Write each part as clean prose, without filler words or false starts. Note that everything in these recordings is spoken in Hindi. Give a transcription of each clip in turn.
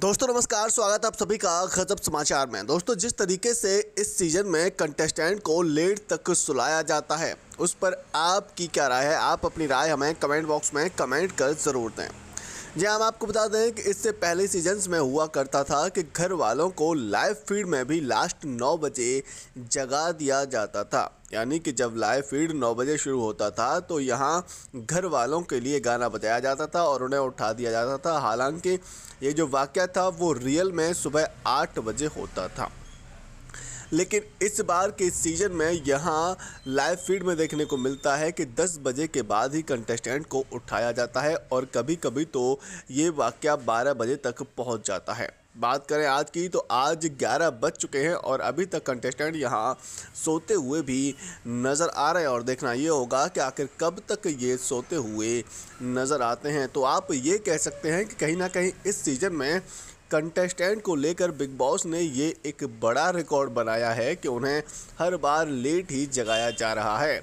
दोस्तों नमस्कार, स्वागत है आप सभी का गजब समाचार में। दोस्तों जिस तरीके से इस सीज़न में कंटेस्टेंट को लेट तक सुलाया जाता है, उस पर आपकी क्या राय है? आप अपनी राय हमें कमेंट बॉक्स में कमेंट कर ज़रूर दें। जी हम आपको बता दें कि इससे पहले सीजन्स में हुआ करता था कि घर वालों को लाइव फीड में भी लास्ट 9 बजे जगा दिया जाता था, यानी कि जब लाइव फीड 9 बजे शुरू होता था तो यहाँ घर वालों के लिए गाना बजाया जाता था और उन्हें उठा दिया जाता था। हालांकि ये जो वाक़या था वो रियल में सुबह 8 बजे होता था, लेकिन इस बार के सीज़न में यहाँ लाइव फीड में देखने को मिलता है कि 10 बजे के बाद ही कंटेस्टेंट को उठाया जाता है और कभी कभी तो ये वाकया 12 बजे तक पहुँच जाता है। बात करें आज की, तो आज 11 बज चुके हैं और अभी तक कंटेस्टेंट यहाँ सोते हुए भी नज़र आ रहे हैं और देखना ये होगा कि आखिर कब तक ये सोते हुए नज़र आते हैं। तो आप ये कह सकते हैं कि कहीं ना कहीं इस सीज़न में कंटेस्टेंट को लेकर बिग बॉस ने ये एक बड़ा रिकॉर्ड बनाया है कि उन्हें हर बार लेट ही जगाया जा रहा है।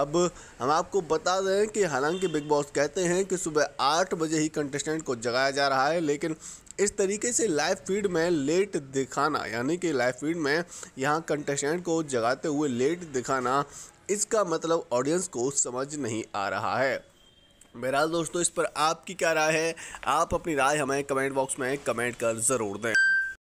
अब हम आपको बता दें कि हालांकि बिग बॉस कहते हैं कि सुबह 8 बजे ही कंटेस्टेंट को जगाया जा रहा है, लेकिन इस तरीके से लाइव फीड में लेट दिखाना, यानी कि लाइव फीड में यहाँ कंटेस्टेंट को जगाते हुए लेट दिखाना, इसका मतलब ऑडियंस को समझ नहीं आ रहा है। बहरहाल दोस्तों इस पर आपकी क्या राय है? आप अपनी राय हमें कमेंट बॉक्स में कमेंट कर ज़रूर दें।